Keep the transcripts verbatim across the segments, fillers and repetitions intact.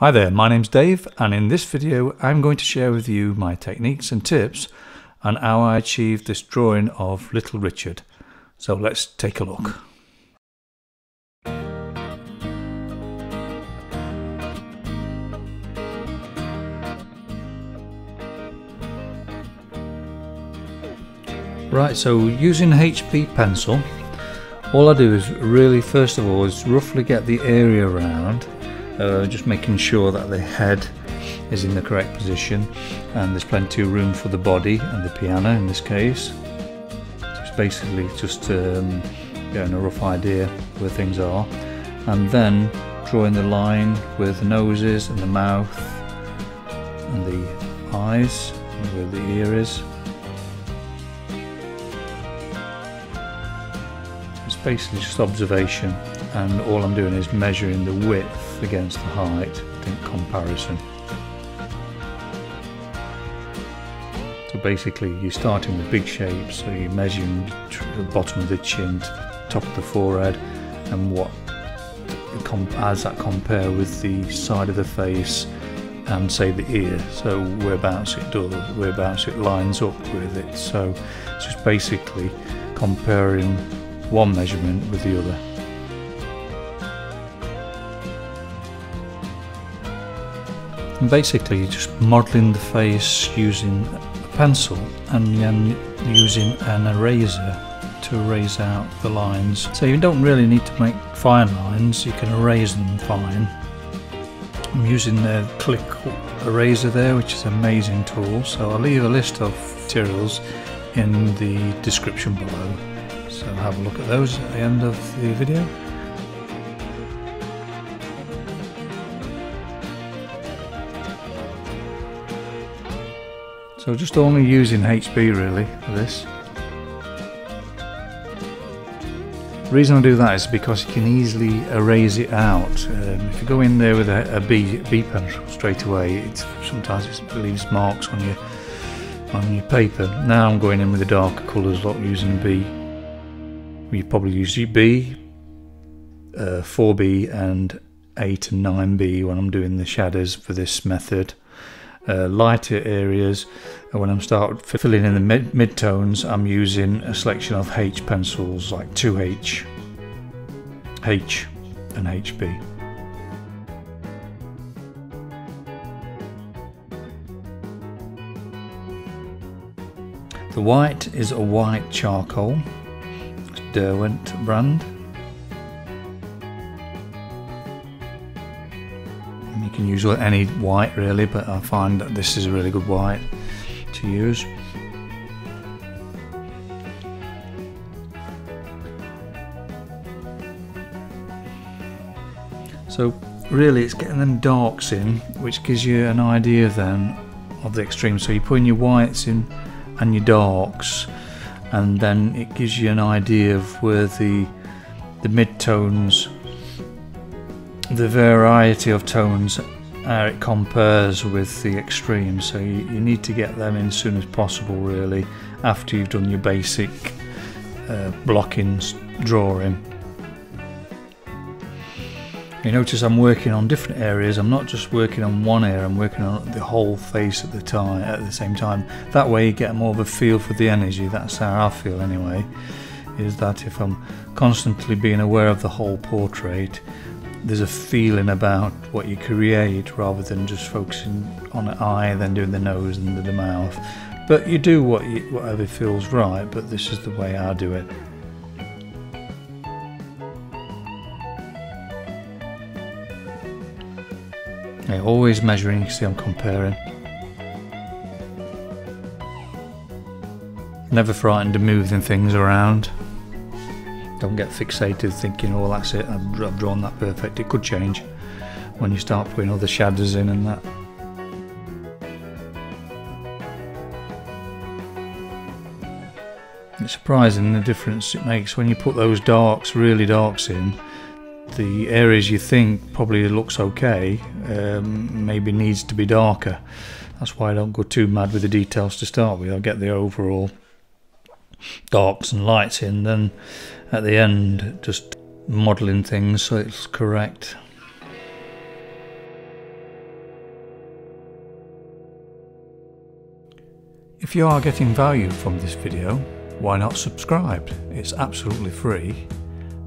Hi there, my name's Dave, and in this video I'm going to share with you my techniques and tips on how I achieved this drawing of Little Richard. So let's take a look. Right, so using H B pencil, all I do is really first of all is roughly get the area around. Uh, just making sure that the head is in the correct position and there's plenty of room for the body and the piano in this case. It's basically just um, getting a rough idea where things are, and then drawing the line with the noses and the mouth and the eyes and where the ear is. It's basically just observation, and all I'm doing is measuring the width against the height in comparison. So basically you're starting with big shapes, so you're measuring the bottom of the chin, top of the forehead, and what how does that compare with the side of the face and say the ear, so whereabouts it does, whereabouts it lines up with it. So it's just basically comparing one measurement with the other. And basically just modelling the face using a pencil and then using an eraser to erase out the lines. So you don't really need to make fine lines, you can erase them fine. I'm using the Click eraser there, which is an amazing tool, so I'll leave a list of materials in the description below. So have a look at those at the end of the video. So just only using H B really for this. The reason I do that is because you can easily erase it out. Um, if you go in there with a, a B, B pencil straight away, it's, sometimes it leaves marks on your, on your paper. Now I'm going in with the darker colours lot using a B. You probably use B, uh, four B and eight and nine B when I'm doing the shadows for this method. Uh, lighter areas, and when I'm start filling in the mid mid-tones I'm using a selection of H pencils like two H, H and H B. The white is a white charcoal, it's Derwent brand. You can use any white really, but I find that this is a really good white to use. So really it's getting them darks in, which gives you an idea then of the extremes. So you put in your whites in and your darks, and then it gives you an idea of where the, the mid-tones, the variety of tones, how it compares with the extremes. So you, you need to get them in as soon as possible really, after you've done your basic uh, blocking drawing. You notice I'm working on different areas, I'm not just working on one area, I'm working on the whole face at the time at the same time. That way you get more of a feel for the energy. That's how I feel anyway, is that if I'm constantly being aware of the whole portrait, there's a feeling about what you create rather than just focusing on an eye, then doing the nose and the mouth. But you do what you, whatever feels right, but this is the way I do it. Yeah, always measuring, you can see I'm comparing. Never frightened of moving things around. Don't get fixated thinking, oh that's it, I've, I've drawn that perfect. It could change when you start putting other shadows in and that. It's surprising the difference it makes when you put those darks, really darks in. The areas you think probably looks okay, um, maybe needs to be darker. That's why I don't go too mad with the details to start with. I'll get the overall darks and lights in, then at the end just modelling things so it's correct. If you are getting value from this video, why not subscribe? It's absolutely free.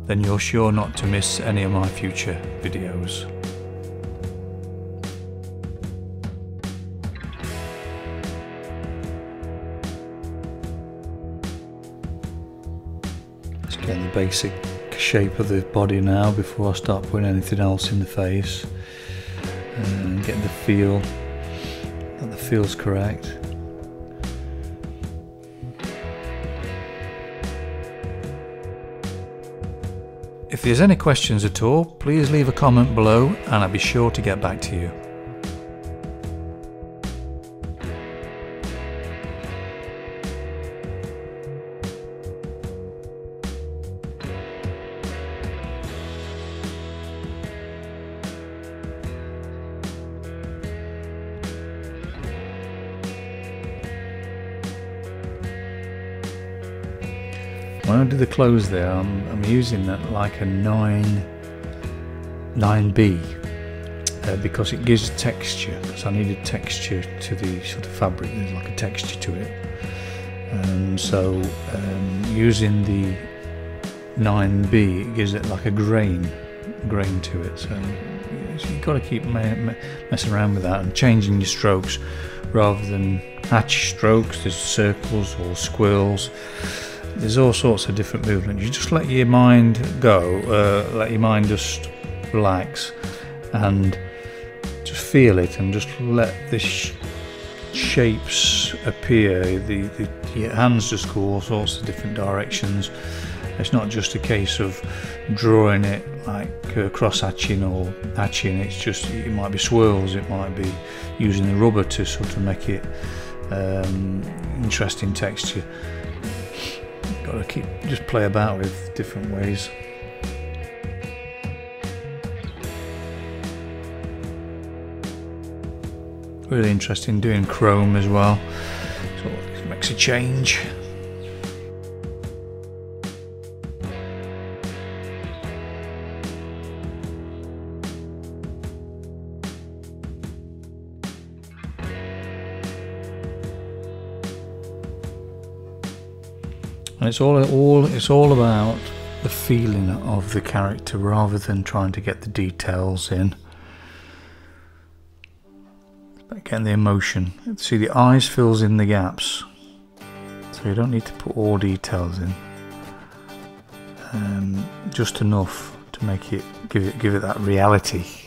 Then you're sure not to miss any of my future videos. Let's get the basic shape of the body now before I start putting anything else in the face. And get the feel, that the feel's correct. If there's any questions at all, please leave a comment below and I'll be sure to get back to you. When I do the close there, I'm, I'm using that like a nine, nine B uh, because it gives texture, because I needed texture to the sort of fabric. There's like a texture to it, and so um, using the nine B, it gives it like a grain grain to it, so you've got to keep messing around with that and changing your strokes rather than hatch strokes. There's circles or squirrels. There's all sorts of different movements. You just let your mind go, uh, let your mind just relax and just feel it, and just let the sh shapes appear. The, the your hands just go all sorts of different directions. It's not just a case of drawing it like uh, cross hatching or hatching. It's just, it might be swirls, it might be using the rubber to sort of make it um, interesting texture. Got to keep, just play about with different ways. Really interesting doing chrome as well, so it makes a change. And it's all, all, it's all about the feeling of the character rather than trying to get the details in. It's about getting the emotion. See, the eyes fills in the gaps, so you don't need to put all details in. Um, just enough to make it give it give it that reality.